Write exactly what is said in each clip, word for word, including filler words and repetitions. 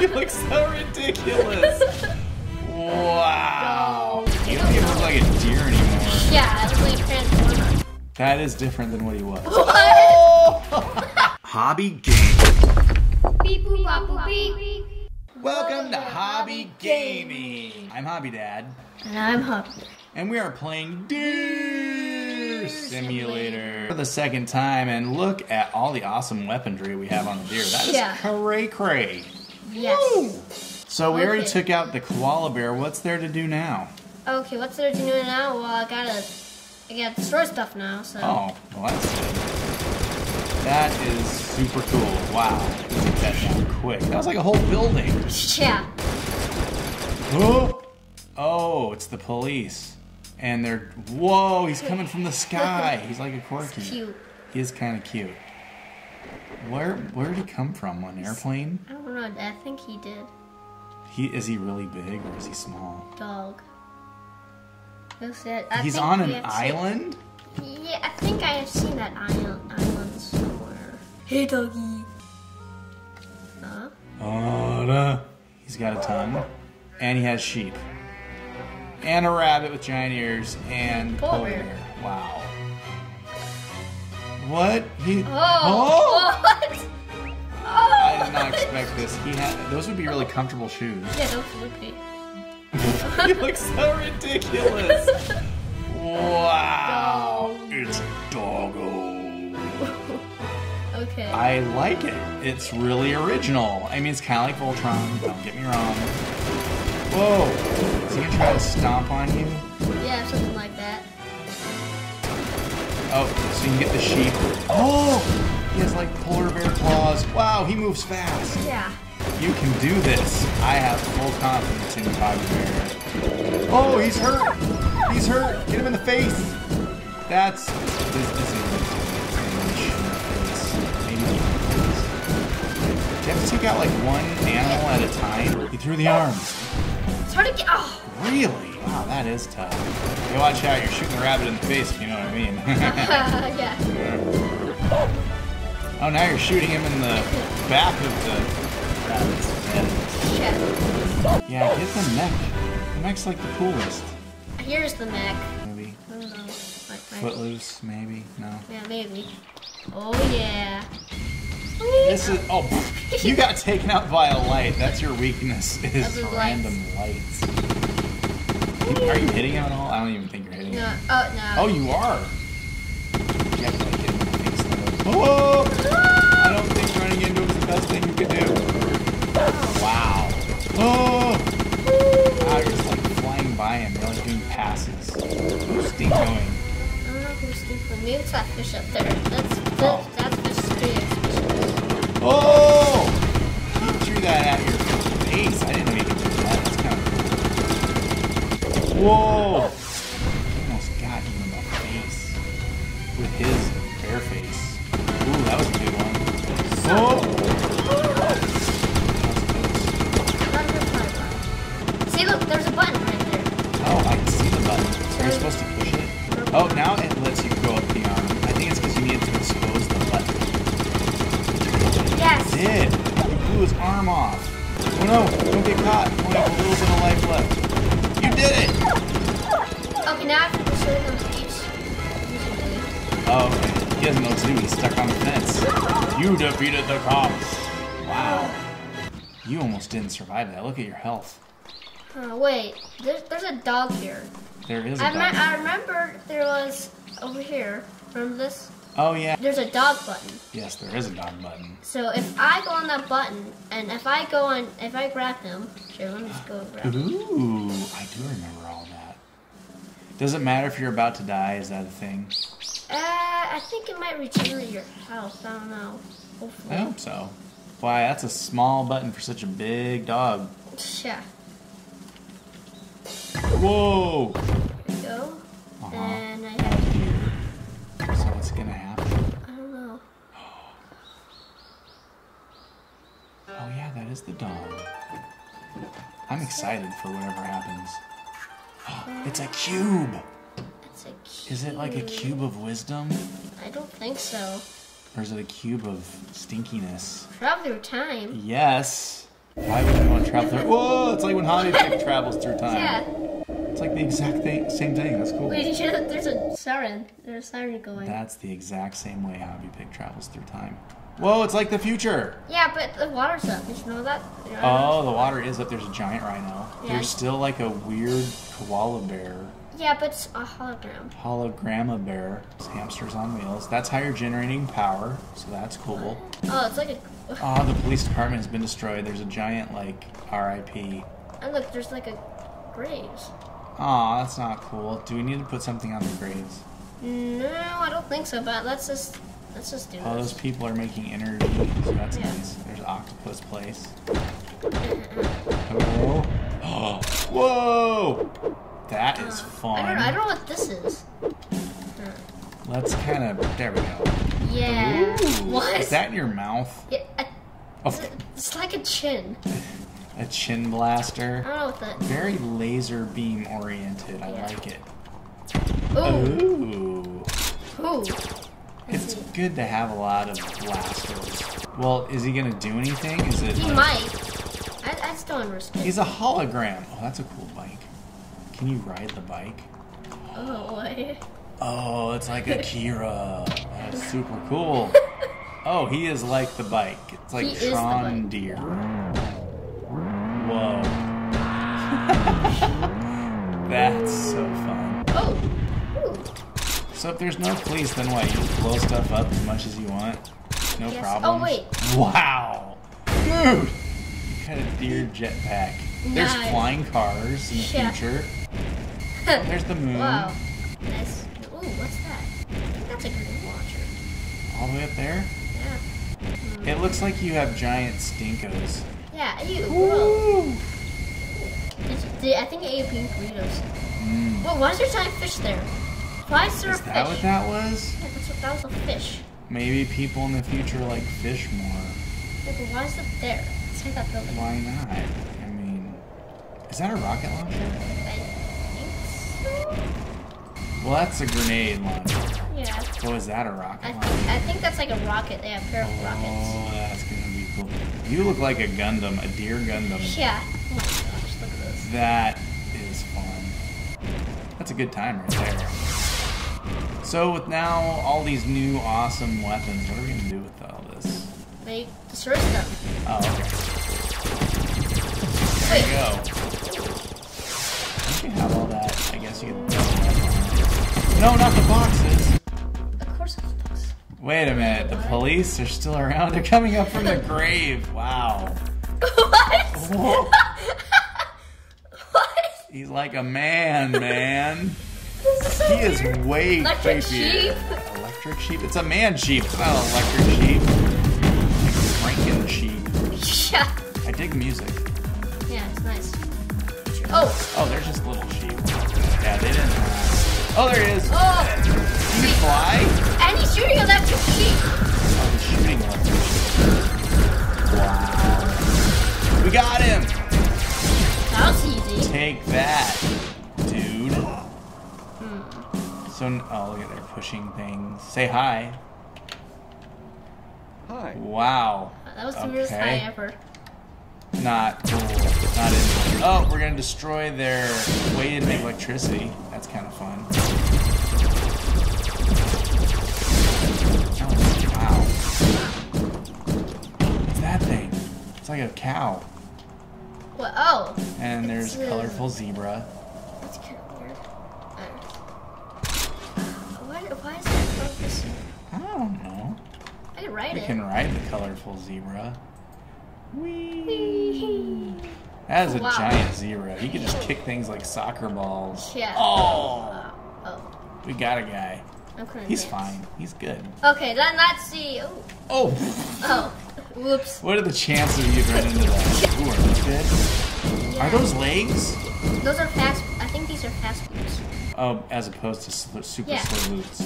You look so ridiculous. Wow. No. You don't even look like a deer anymore. Yeah, it's like transformer. That is different than what he was. What? Oh! Hobby Gaming. Beep, boop, bop, boop, beep. Welcome to Hobby Gaming. I'm Hobby Dad. And I'm Hobby Dad. And we are playing Deer Simulator for the second time. And look at all the awesome weaponry we have on the deer. That is yeah. cray cray. Yes. Woo! So we okay. already took out the koala bear. What's there to do now? Okay, what's there to do now? Well, I gotta, I gotta destroy stuff now. So. Oh, well that's good. That is super cool. Wow, take that down quick. That was like a whole building. Yeah. Oh, oh, it's the police, and they're whoa. He's coming from the sky. He's like a Corky. He's cute. He is kind of cute. Where, where did he come from? An airplane? I don't know. I think he did. He is he really big or is he small? Dog. I He's on an island? Seen, yeah, I think I have seen that island, island somewhere. Hey, doggy. Huh? Oh, no. He's got a tongue. And he has sheep. And a rabbit with giant ears. And polar bear. Wow. What? He. Oh! oh. What? Oh, I did not expect this. He had. Those would be really comfortable shoes. Yeah, those would be. You look so ridiculous. Wow. Dog. It's doggo. Okay. I like it. It's really original. I mean, it's kind of like Voltron. Don't get me wrong. Whoa. Is he going to try to stomp on you? Yeah, something like that. Oh, so you can get the sheep. Oh! He has like polar bear claws. Wow, he moves fast. Yeah. You can do this. I have full confidence in Hobby Bear. Oh, he's hurt. He's hurt. Get him in the face. That's this is maybe. You have to take out like one animal at a time. He threw the arms. It's hard to get. Oh. Really? Wow, that is tough. Hey, watch out! You're shooting the rabbit in the face. If you know what I mean. uh, yeah. yeah. Oh, now you're shooting him in the back of the. Yeah. yeah, get the mech. The mech's like the coolest. Here's the mech. Maybe. I don't know. Like Footloose, maybe. No. Yeah, maybe. Oh yeah. This is oh you got taken out by a light. That's your weakness is random lights. lights. Are you hitting him at all? I don't even think you're hitting him. No. Oh no. Oh you are. You have to like get him in the face though. Whoa! Ah! I don't think running into him is the best thing you could do. Wow. Oh! Wow, you're just like flying by him. You're like doing passes. Who's Stink going? I don't know who's Stink going. Maybe it's that fish up there. That's fish. Oh. That's fish. Oh! He threw that at your face. I didn't make it do that. That's kind of cool. Whoa! He almost got you in the face. With his bare face. Ooh, that was a good one. Whoa! There's a button right there. Oh, I can see the button. Are you supposed to push it? Oh, now it lets you go up the arm. I think it's because you needed to expose the button. Yes. It did. You blew his arm off. Oh no, don't get caught. We only have a little bit of life left. You did it! Okay, now I have to push it on the beach. Oh, okay. He doesn't know what to do. He's stuck on the fence. You defeated the cops. Wow. You almost didn't survive that. Look at your health. Oh, wait. There's, there's a dog here. There is a I dog here. I remember there was over here. Remember this? Oh, yeah. There's a dog button. Yes, there is a dog button. So if I go on that button, and if I go on, if I grab him, sure, let me just go grab him. Ooh, I do remember all that. Does it matter if you're about to die? Is that a thing? Uh, I think it might regenerate your health. I don't know. Hopefully. I hope so. Why, that's a small button for such a big dog. Yeah. Whoa! There we go. Uh-huh. And I have here. So what's gonna happen? I don't know. Oh yeah, that is the dog. I'm excited for whatever happens. Oh, it's a cube! It's a cube. Is it like a cube of wisdom? I don't think so. Or is it a cube of stinkiness? Probably time. Yes. Why would you want to travel through? Whoa! It's like when Hobby Pick travels through time. Yeah. It's like the exact thing, same thing. That's cool. Wait, there's a siren. There's a siren going. That's the exact same way Hobby Pick travels through time. Whoa! It's like the future. Yeah, but the water's up. Did you know that? You know, oh, the water is up. There's a giant rhino. Yeah. There's still like a weird koala bear. Yeah, but it's a hologram. Hologramma bear. It's hamsters on wheels. That's how you're generating power, so that's cool. Oh, it's like a... oh, the police department has been destroyed. There's a giant, like, R I P. And look, there's like a graves. Aw, oh, that's not cool. Do we need to put something on the graves? No, I don't think so, but let's just... let's just do this. Oh, those people are making energy, so that's yeah. nice. There's octopus place. Hello? Oh. Whoa! That is fun. I don't know, I don't know what this is. Let's kind of... there we go. Yeah. Ooh, what? Is that in your mouth? Yeah, I, oh. it's, a, it's like a chin. A chin blaster. I don't know what that is. Very laser beam oriented. I yeah. like it. Ooh. Ooh. Ooh. It's good to have a lot of blasters. Well, is he going to do anything? Is it? He like, might. I, I still understand. He's a hologram. Oh, that's a cool bike. Can you ride the bike? Oh, what? Oh, it's like Akira. That's super cool. Oh, he is like the bike. It's like he Tron Deer. Whoa. That's so fun. Oh. Ooh. So if there's no police, then what? You just blow stuff up as much as you want? No yes. problem. Oh, wait. Wow. Dude. You got a deer jetpack. There's nice. flying cars in the yeah. future. There's the moon. Wow. Nice. Ooh, what's that? I think that's a grenade launcher. All the way up there? Yeah. Mm. It looks like you have giant stinkos. Yeah, you. Ooh. It's, I think I ate pink burritos. Mm. Whoa, why is there giant fish there? Why is there is a fish? Is that what that was? Yeah, that's what, that was a fish. Maybe people in the future like fish more. Yeah, but why is it there? It's like that building. Why not? Is that a rocket launcher? I think so. Well, that's a grenade launcher. Yeah. Oh, is that a rocket I launcher? Think, I think that's like a rocket. They have a pair of oh, rockets. Oh, that's going to be cool. You look like a Gundam, a Deer Gundam. Yeah. Oh my gosh, look at this. That is fun. That's a good time right there. So with now all these new awesome weapons, what are we going to do with all this? They destroy them. Oh, okay. There Wait. you go. You have all that. I guess you can. No, not the boxes. Of course, it's the boxes. Wait a minute. The police are still around. They're coming up from the grave. Wow. What? Whoa. What? He's like a man, man. This is so he weird. is way electric creepier. Sheep. Electric sheep. It's a man sheep. It's not an electric sheep. It's like Franken sheep. Yeah. I dig music. Yeah, it's nice. Oh! Oh, they're just little sheep. Yeah, they didn't. Oh, there he is! Oh! Can he fly? And he's shooting electric sheep! Oh, he's shooting electric sheep. Wow. We got him! That was easy. Take that, dude. Hmm. So, oh, look at they're pushing things. Say hi. Hi. Wow. That was the weirdest hi ever. Not cool. Not in. Oh, we're gonna destroy their way to make electricity. That's kind of fun. Oh, wow. What's that thing? It's like a cow. What? Oh. And there's a colorful zebra. That's kind of weird. What? Why is that focusing? I don't know. I can ride it. We can ride the colorful zebra. Wee. Wee. That is a wow. giant zebra. He can just kick things like soccer balls. Yeah. Oh. Oh. oh. We got a guy. I'm He's dance. fine. He's good. Okay, then let's see. Oh. Oh. oh. Whoops. What are the chances you've run into that? Ooh, are those good? Yeah. Are those legs? Those are fast. I think these are fast boots. Oh, as opposed to sl super yeah. slow boots.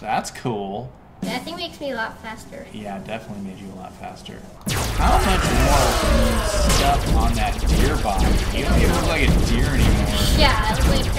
That's cool. That thing makes me a lot faster. Yeah, definitely made you a lot faster. How much more stuff on that deer body? You don't even look like a deer anymore. Yeah, I look like a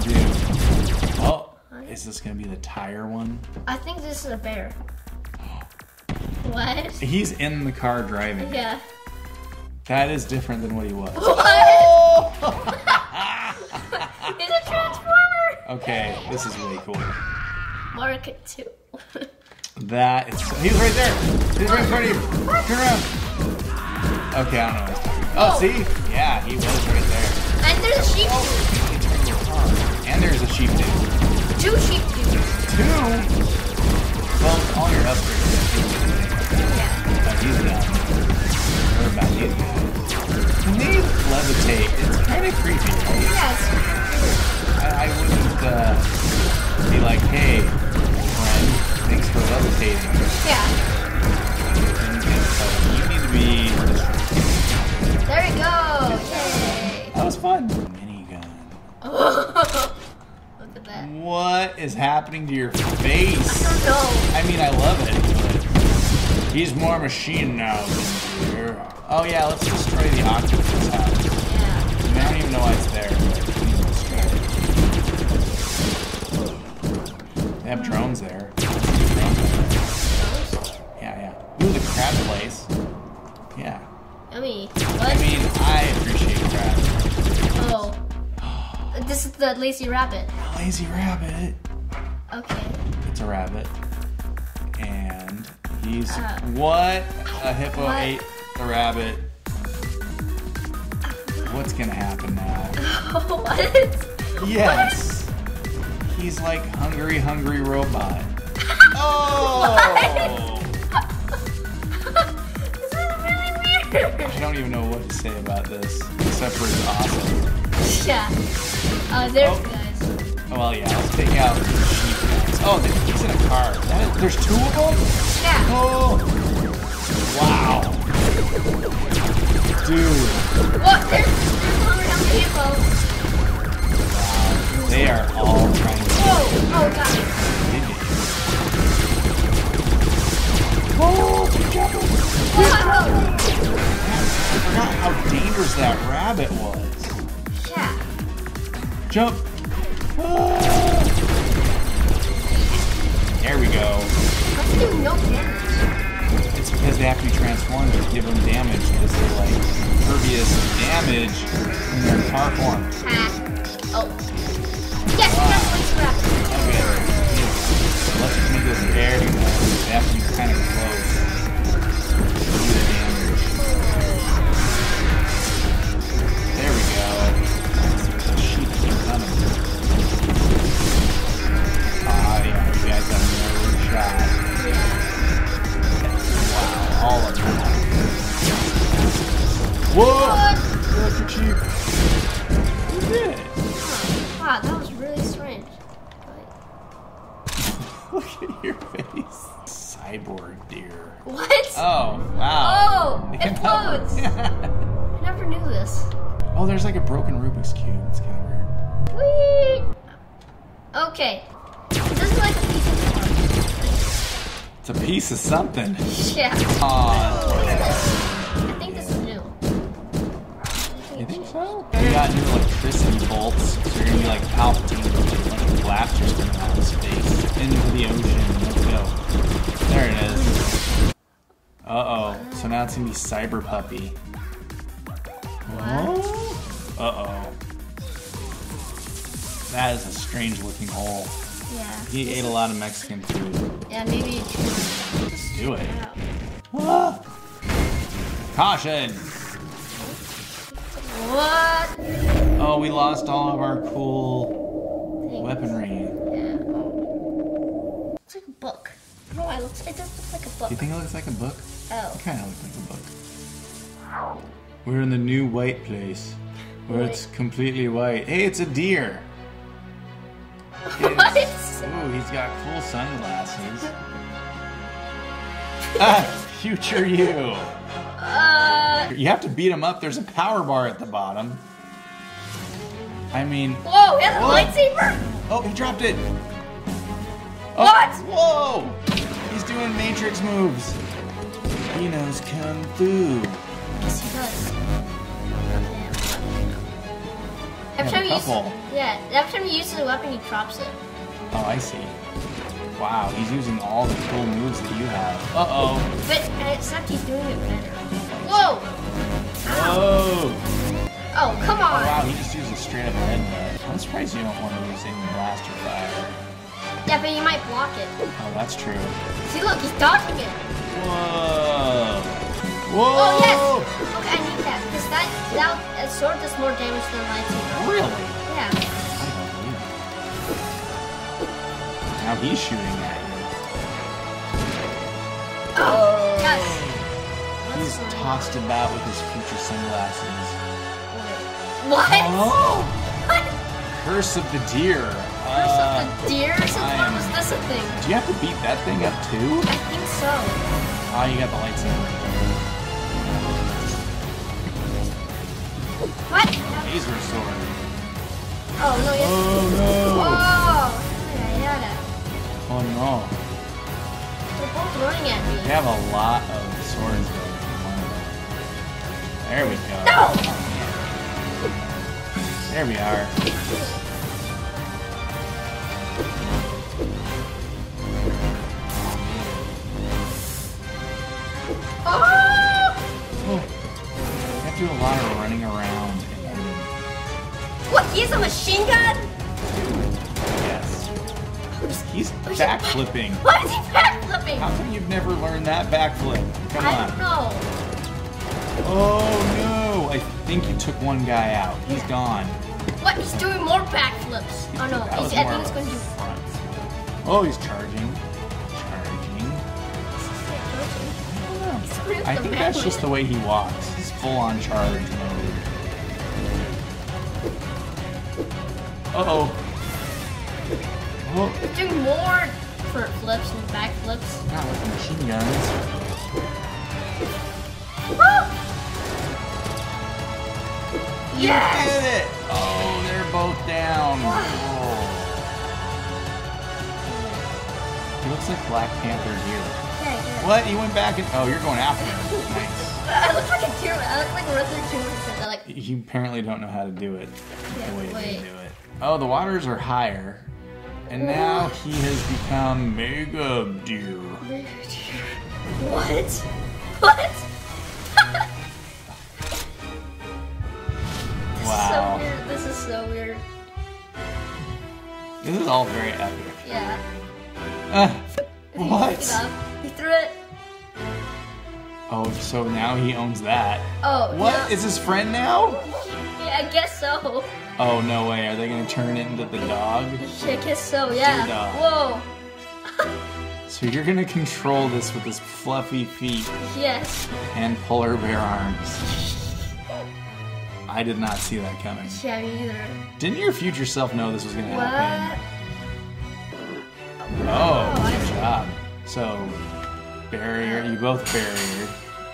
transformer. You do. Oh, is this going to be the tire one? I think this is a bear. What? He's in the car driving. Yeah. That is different than what he was. What? Oh! He's a transformer! Okay, this is really cool. Mark it too. That is so, he's right there! He's right in front of you! Turn around! Okay, I don't know what he's talking about. Oh, see? Yeah, he was right there. And there's a sheep dude! And there's a sheep dude. Two sheep dudes. Two? Well, all your upgrades. Yeah. But he's down. About you. When they levitate, it's kind of creepy. Yes. I, I wouldn't uh, be like, hey, friend, thanks for levitating. Yeah. You need to be. There we go. Yay. That was fun. Minigun. Oh, look at that. What is happening to your face? I don't know. I mean, I love it, but he's more machine now than here. Oh yeah, let's destroy the octopus house. Yeah. I don't even know why it's there. They have drones there. Yeah, yeah. Ooh, the crab place. Yeah. Yummy. What? I mean, I appreciate crab. Oh. This is the lazy rabbit. The lazy rabbit. Okay. It's a rabbit. And he's... Uh, what? A hippo what? ate... The rabbit. What's gonna happen now? What? Yes. What? He's like hungry, hungry robot. Oh! This is really weird. I don't even know what to say about this, except for it's awesome. Yeah. Uh, there's oh, there's guys. Oh well, yeah. Let's take out the sheep guys. Oh, he's in a car. That is, there's two of them. Yeah. Oh! Wow. Dude. What? There's people. They are all trying to. Whoa! Oh god. Oh, good job. I forgot how dangerous that rabbit was. Yeah. Jump. Ah. There we go. Let's do no damage. It's because they have to be transformed to give them damage, because they're like impervious damage in their car form. Ah. Oh. Yes, wow. That's what's left. Okay. Let's make this very nice. They have to be kind of close to do the damage. There we go. The sheep keep coming. Ah, yeah, you guys have no shot. Yeah. All of them. Whoa! Look at you. You did it. Wow, that was really strange. Look at your face. Cyborg deer. What? Oh, wow. Oh, it floats. I never knew this. Oh, there's like a broken Rubik's Cube. It's kind of weird. Whee! Okay. This is like a piece of It's a piece of something. Yeah. Aww. What is this? I think this is new. You think so? We got new electricity bolts, so you're gonna be like Palpatine with like one blast just coming out of space into the ocean. Let's go. There it is. Uh oh. So now it's gonna be Cyber Puppy. What? Uh oh. That is a strange looking hole. Yeah. He ate a lot of Mexican food. Yeah, maybe you should. Just do it. What? Caution! What? Oh, we lost all of our cool things. Weaponry. Yeah. Oh. It's like a book. No, it looks, it does look like a book. Do you think it looks like a book? Oh. It kind of looks like a book. We're in the new white place, where white. It's completely white. Hey, it's a deer. What? Ooh, he's got cool sunglasses. Ah, future you. Uh, you have to beat him up. There's a power bar at the bottom. I mean. Whoa! He has a lightsaber. Oh, he dropped it. Oh, what? Whoa! He's doing Matrix moves. He knows kung fu. Yes, he does. Every time, uses, yeah, every time he uses a weapon, he drops it. Oh, I see. Wow, he's using all the cool moves that you have. Uh-oh. But except he's doing it better. Whoa! Oh, Oh! Oh, come on! Oh, wow, he just used a straight up head. I'm surprised you don't want to use any blaster fire. Yeah, but you might block it. Oh, that's true. See, look, he's dodging it. Whoa! Whoa! Oh, yes! Okay, I need that. Because that, that uh, sword does more damage than lightsaber. Really? Yeah. I don't believe it. Now he's shooting at you. Oh! Oh. Yes! He's tossed about with his future sunglasses. What? Oh! What? Curse of the Deer. Curse uh, of the Deer? Since when was this a thing? Do you have to beat that thing up too? I think so. Oh, you got the lightsaber. What? Laser sword. Oh, no, yes. Oh, no. Whoa! Yada, yada. Oh, no. They're both running at me. They have a lot of swords. There we go. No! There we are. Oh! Oh. I have to do a lot of running around. What? He has a machine gun? Yes. He's backflipping. Why is he backflipping? How come you've never learned that backflip? Come on. I don't know. Oh no! I think you took one guy out. He's yeah. gone. What? He's doing more backflips. Oh no! He's, I think he's going to do fronts. Oh, he's charging. Charging. I, don't know. I think that's just the way he walks. He's full on charge mode. Uh oh. Oh. He's doing more front flips and backflips. Not with the machine guns. You yes! did it! Oh, they're both down. Oh. He looks like Black Panther here. Yeah, yeah. What? You went back and oh, you're going after him. Nice. I look like a deer. I look like a regular deer. I like. You apparently don't know how to do it. Yeah, the way wait. They do it. Oh, the waters are higher, and Ooh. Now he has become Mega Deer. Mega Deer. What? What? Wow. So weird. This is so weird. This is all very epic. Yeah. Uh, what? He, he threw it. Oh, so now he owns that. Oh. What? Yeah. Is his friend now? Yeah, I guess so. Oh, no way. Are they going to turn it into the dog? I guess so, yeah. Dog. Whoa. So you're going to control this with his fluffy feet. Yes. And polar bear arms. I did not see that coming. Yeah, me either. Didn't your future self know this was going to happen? What? Oh, oh, good job. So, barrier, you both barriered.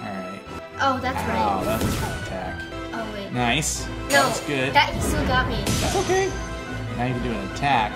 Alright. Oh, that's Ow, right. Oh, that was an attack. Oh, wait. Nice. No, that was good. That, he still got me. That's okay. Now you can do an attack.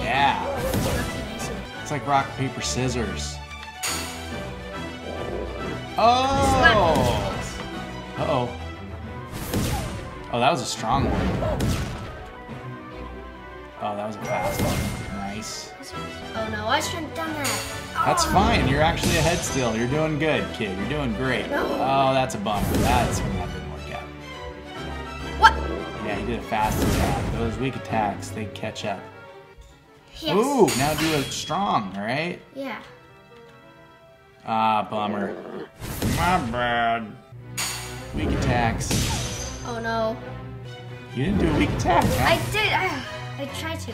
Yeah. yeah. It's like rock, paper, scissors. Oh! Uh-oh. Oh, that was a strong one. Oh, that was a fast one. Nice. Oh no, I shouldn't have done that. Oh. That's fine. You're actually ahead still. You're doing good, kid. You're doing great. No. Oh, that's a bummer. That's when that didn't work out. What? Yeah, he did a fast attack. Those weak attacks, they catch up. Yes. Ooh, now do a strong, all right? Yeah. Ah, bummer. My bad. Weak attacks. Oh no. You didn't do a weak attack, huh? I did. I, I tried to.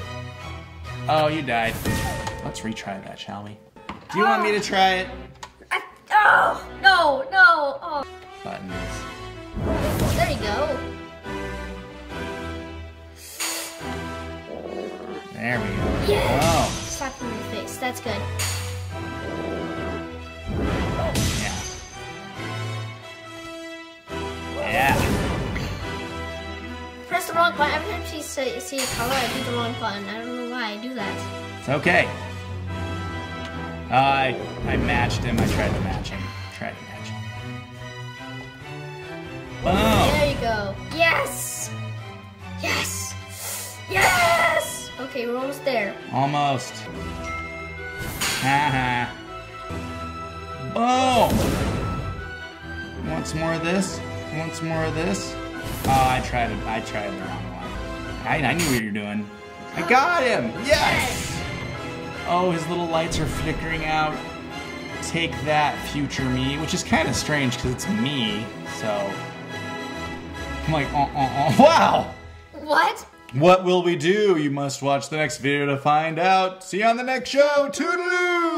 Oh, you died. Let's retry that, shall we? Do you oh. want me to try it? I, oh, no, no. Oh. Buttons. There you go. There we go. Yeah. Oh. Slap him in the face. That's good. Yeah. Yeah. Press the wrong button. Every time she sees a color, I do the wrong button. I don't know why I do that. It's okay. Uh, I I matched him. I tried to match him. Tried to match him. Boom. There you go. Yes. Yes. Yes. Okay, we're almost there. Almost. Haha. Boom. Want some more of this? want some more of this? Oh, I tried it. I tried the wrong one. I, I knew what you were doing. I got him! Yes! Oh, his little lights are flickering out. Take that, future me. Which is kind of strange, because it's me. So... I'm like, uh-uh-uh. Wow! What? What will we do? You must watch the next video to find out. See you on the next show. Toodaloo!